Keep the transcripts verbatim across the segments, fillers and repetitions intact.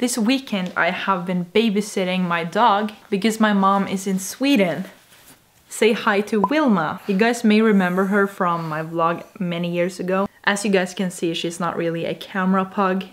This weekend I have been babysitting my dog because my mom is in Sweden. Say hi to Wilma. You guys may remember her from my vlog many years ago. As you guys can see, she's not really a camera pug.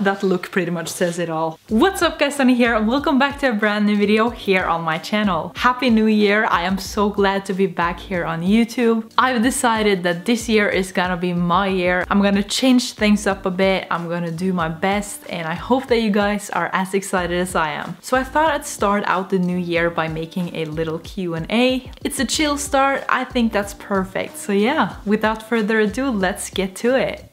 That look pretty much says it all. What's up guys, Sunny here and welcome back to a brand new video here on my channel. Happy New Year! I am so glad to be back here on YouTube. I've decided that this year is gonna be my year. I'm gonna change things up a bit, I'm gonna do my best, and I hope that you guys are as excited as I am. So I thought I'd start out the new year by making a little Q and A. It's a chill start, I think that's perfect. So yeah, without further ado, let's get to it.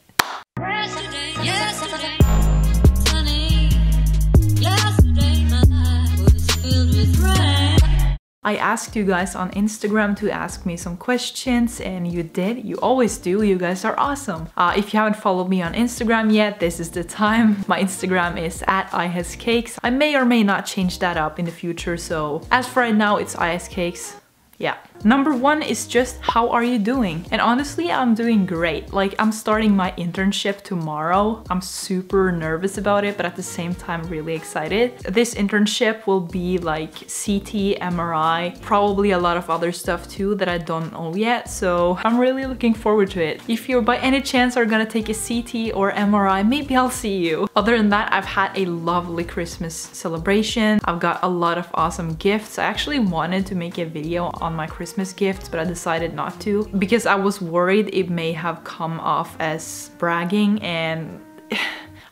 I asked you guys on Instagram to ask me some questions and you did. You always do. You guys are awesome. Uh, if you haven't followed me on Instagram yet, this is the time. My Instagram is at ihascakes. I may or may not change that up in the future. So as for right now, it's ihascakes. Yeah. Number one is just how are you doing? And honestly, I'm doing great. Like, I'm starting my internship tomorrow. I'm super nervous about it, but at the same time really excited. This internship will be like C T, M R I, probably a lot of other stuff too that I don't know yet. So I'm really looking forward to it. If you by any chance are gonna take a C T or M R I, maybe I'll see you. Other than that, I've had a lovely Christmas celebration. I've got a lot of awesome gifts. I actually wanted to make a video on my Christmas Christmas gifts, but I decided not to because I was worried it may have come off as bragging and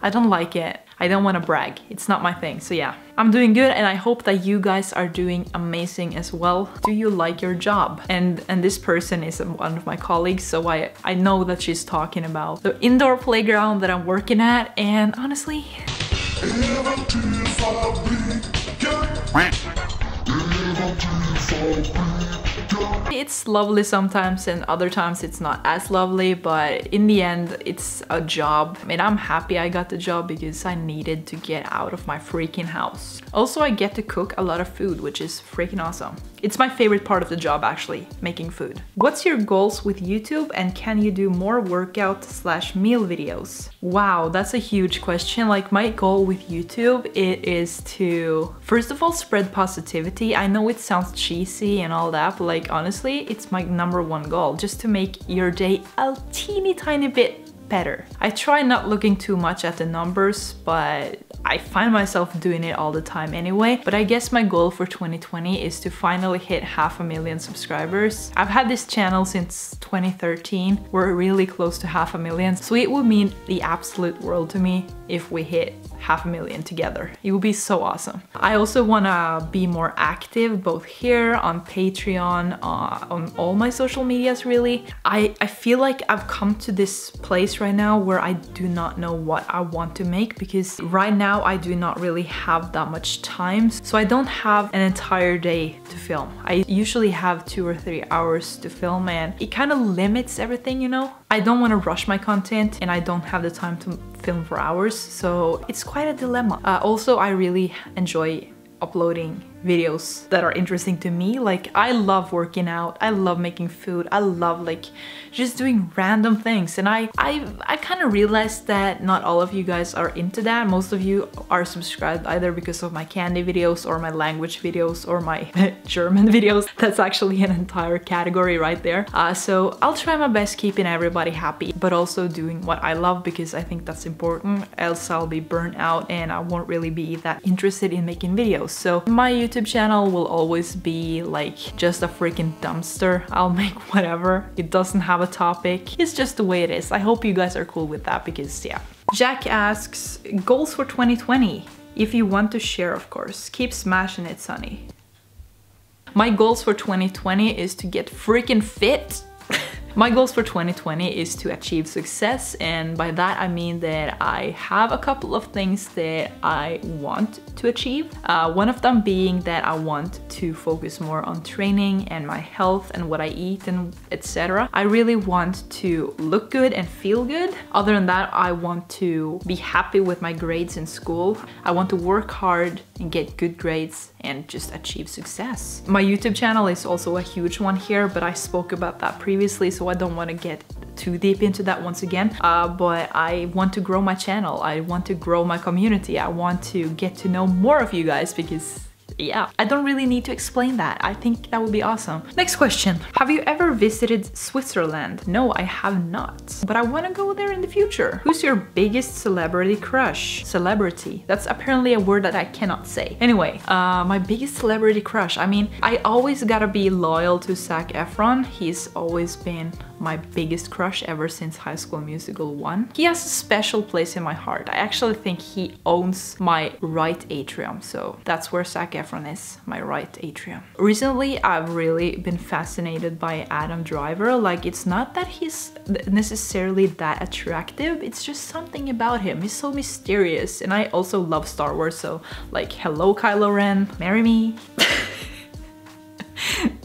I don't like it. I don't want to brag. It's not my thing. So yeah, I'm doing good and I hope that you guys are doing amazing as well. Do you like your job? And and this person is one of my colleagues, so I, I know that she's talking about the indoor playground that I'm working at, and honestly... It's lovely sometimes and other times it's not as lovely, but in the end it's a job and I'm happy I got the job because I needed to get out of my freaking house. Also, I get to cook a lot of food, which is freaking awesome. It's my favorite part of the job actually, making food. What's your goals with YouTube and can you do more workout slash meal videos? Wow, that's a huge question. Like, my goal with YouTube, it is to first of all spread positivity. I know it sounds cheesy and all that, but like honestly, it's my number one goal, just to make your day a teeny tiny bit better. I try not looking too much at the numbers, but I find myself doing it all the time anyway. But I guess my goal for twenty twenty is to finally hit half a million subscribers. I've had this channel since twenty thirteen. We're really close to half a million, so it would mean the absolute world to me if we hit half a million together. It would be so awesome. I also want to be more active both here, on Patreon, uh, on all my social medias really. I, I feel like I've come to this place right now where I do not know what I want to make, because right now I do not really have that much time. So I don't have an entire day to film. I usually have two or three hours to film and it kind of limits everything, you know? I don't want to rush my content and I don't have the time to film for hours, so it's quite a dilemma. Uh, also, I really enjoy uploading videos that are interesting to me. Like, I love working out, I love making food, I love like just doing random things, and I I, I kind of realized that not all of you guys are into that. Most of you are subscribed either because of my candy videos or my language videos or my German videos. That's actually an entire category right there. Uh, so I'll try my best keeping everybody happy but also doing what I love, because I think that's important, else I'll be burnt out and I won't really be that interested in making videos. So my YouTube YouTube channel will always be like just a freaking dumpster. I'll make whatever. It doesn't have a topic. It's just the way it is. I hope you guys are cool with that because yeah. Jack asks, goals for twenty twenty? If you want to share, of course. Keep smashing it, Sunny. My goals for twenty twenty is to get freaking fit. My goals for twenty twenty is to achieve success, and by that I mean that I have a couple of things that I want to achieve. Uh, one of them being that I want to focus more on training and my health and what I eat and et cetera. I really want to look good and feel good. Other than that, I want to be happy with my grades in school. I want to work hard and get good grades and just achieve success. My YouTube channel is also a huge one here, but I spoke about that previously, so I don't want to get too deep into that once again, uh, but I want to grow my channel, I want to grow my community, I want to get to know more of you guys, because yeah, I don't really need to explain that. I think that would be awesome. Next question. Have you ever visited Switzerland? No, I have not, but I want to go there in the future. Who's your biggest celebrity crush? Celebrity. That's apparently a word that I cannot say. Anyway, uh, my biggest celebrity crush. I mean, I always gotta be loyal to Zac Efron. He's always been my biggest crush ever since High School Musical one. He has a special place in my heart. I actually think he owns my right atrium, so that's where Zac Efron is, my right atrium. Recently, I've really been fascinated by Adam Driver. Like, it's not that he's necessarily that attractive, it's just something about him. He's so mysterious, and I also love Star Wars, so like, hello Kylo Ren, marry me.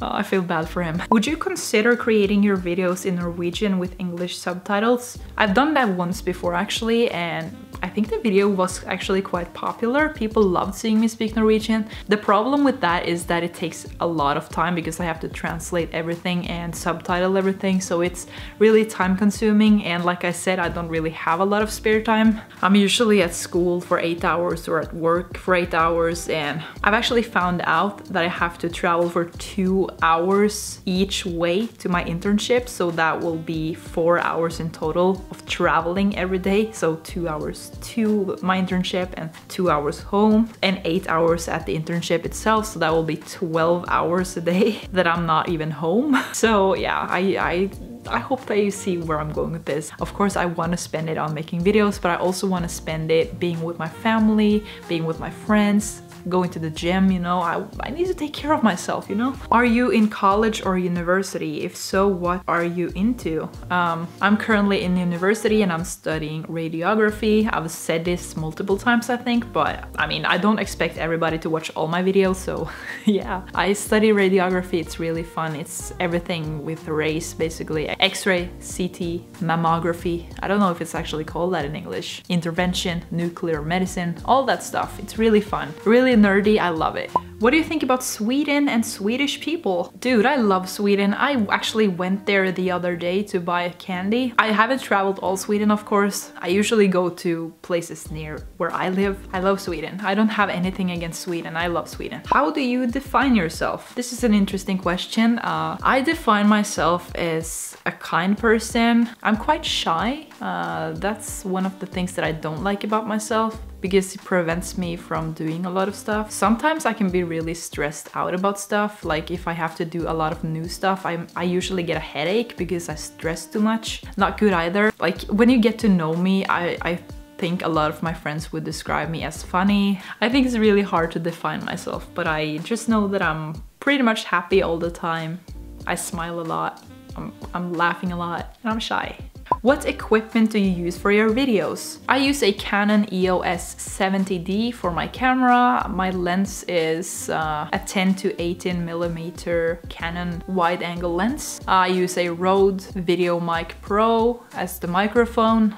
Oh, I feel bad for him. Would you consider creating your videos in Norwegian with English subtitles? I've done that once before actually, and I think the video was actually quite popular. People loved seeing me speak Norwegian. The problem with that is that it takes a lot of time because I have to translate everything and subtitle everything, so it's really time consuming, and like I said, I don't really have a lot of spare time. I'm usually at school for eight hours or at work for eight hours, and I've actually found out that I have to travel for two hours each way to my internship, so that will be four hours in total of traveling every day. So two hours to my internship and two hours home and eight hours at the internship itself, so that will be twelve hours a day that I'm not even home. So yeah, I, I I hope that you see where I'm going with this. Of course, I want to spend it on making videos, but I also want to spend it being with my family, being with my friends, going to the gym, you know. I, I need to take care of myself, you know. Are you in college or university? If so, what are you into? Um, I'm currently in university and I'm studying radiography. I've said this multiple times, I think, but I mean, I don't expect everybody to watch all my videos, so yeah. I study radiography, it's really fun. It's everything with rays, basically. X-ray, C T, mammography. I don't know if it's actually called that in English. Intervention, nuclear medicine, all that stuff. It's really fun. Really nerdy, I love it. What do you think about Sweden and Swedish people? Dude, I love Sweden. I actually went there the other day to buy candy. I haven't traveled all Sweden, of course. I usually go to places near where I live. I love Sweden. I don't have anything against Sweden. I love Sweden. How do you define yourself? This is an interesting question. Uh, I define myself as a kind person. I'm quite shy. Uh, that's one of the things that I don't like about myself, because it prevents me from doing a lot of stuff. Sometimes I can be really stressed out about stuff. Like if I have to do a lot of new stuff, I I usually get a headache because I stress too much. Not good either. Like when you get to know me, I, I think a lot of my friends would describe me as funny. I think it's really hard to define myself, but I just know that I'm pretty much happy all the time. I smile a lot, I'm, I'm laughing a lot, and I'm shy. What equipment do you use for your videos? I use a Canon E O S seventy D for my camera. My lens is uh, a ten to eighteen millimeter Canon wide-angle lens. I use a Rode VideoMic Pro as the microphone.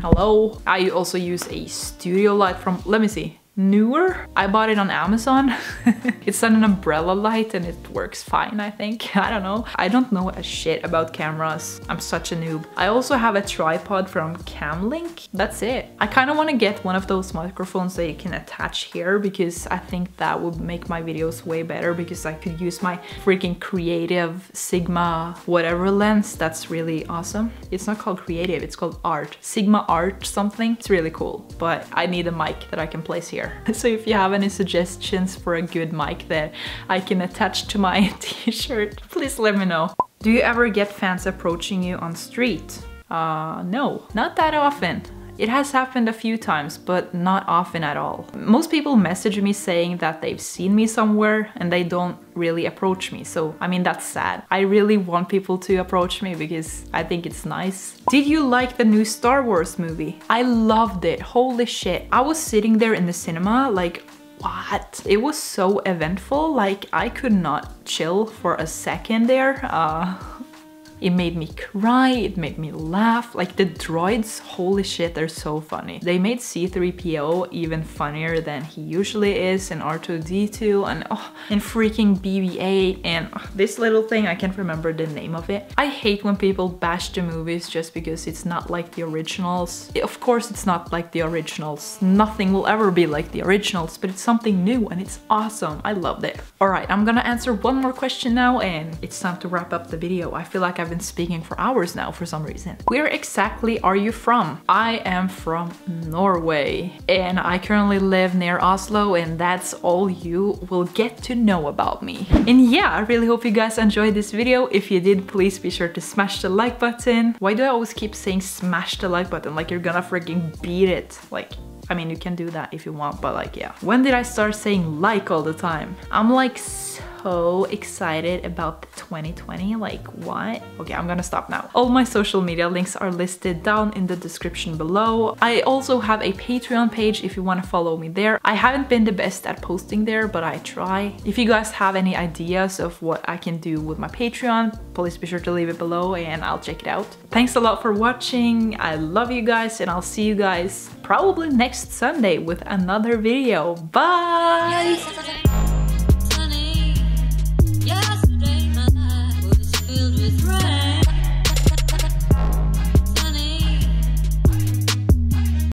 Hello. I also use a studio light from, let me see, newer? I bought it on Amazon. It's an umbrella light and it works fine, I think. I don't know. I don't know a shit about cameras. I'm such a noob. I also have a tripod from Camlink. That's it. I kind of want to get one of those microphones that you can attach here, because I think that would make my videos way better, because I could use my freaking creative Sigma whatever lens. That's really awesome. It's not called creative, it's called art. Sigma art something. It's really cool, but I need a mic that I can place here. So if you have any suggestions for a good mic that I can attach to my t-shirt, please let me know. Do you ever get fans approaching you on street? Uh, no, not that often. It has happened a few times, but not often at all. Most people message me saying that they've seen me somewhere and they don't really approach me, so I mean, that's sad. I really want people to approach me because I think it's nice. Did you like the new Star Wars movie? I loved it, holy shit. I was sitting there in the cinema like, what? It was so eventful, like I could not chill for a second there. Uh... It made me cry, it made me laugh. Like the droids, holy shit, they're so funny. They made C three P O even funnier than he usually is, and R two D two, and oh, and freaking B B eight, and oh, this little thing, I can't remember the name of it. I hate when people bash the movies just because it's not like the originals. Of course it's not like the originals. Nothing will ever be like the originals, but it's something new and it's awesome. I loved it. All right, I'm gonna answer one more question now and it's time to wrap up the video. I feel like I've been speaking for hours now for some reason. Where exactly are you from? I am from Norway and I currently live near Oslo, and that's all you will get to know about me. And yeah, I really hope you guys enjoyed this video. If you did, please be sure to smash the like button. Why do I always keep saying smash the like button? Like you're gonna freaking beat it. Like, I mean, you can do that if you want, but like, yeah. When did I start saying like all the time? I'm like so excited about the twenty twenty, like what? Okay, I'm gonna stop now. All my social media links are listed down in the description below. I also have a Patreon page if you wanna follow me there. I haven't been the best at posting there, but I try. If you guys have any ideas of what I can do with my Patreon, please be sure to leave it below and I'll check it out. Thanks a lot for watching. I love you guys and I'll see you guys probably next Sunday with another video. Bye!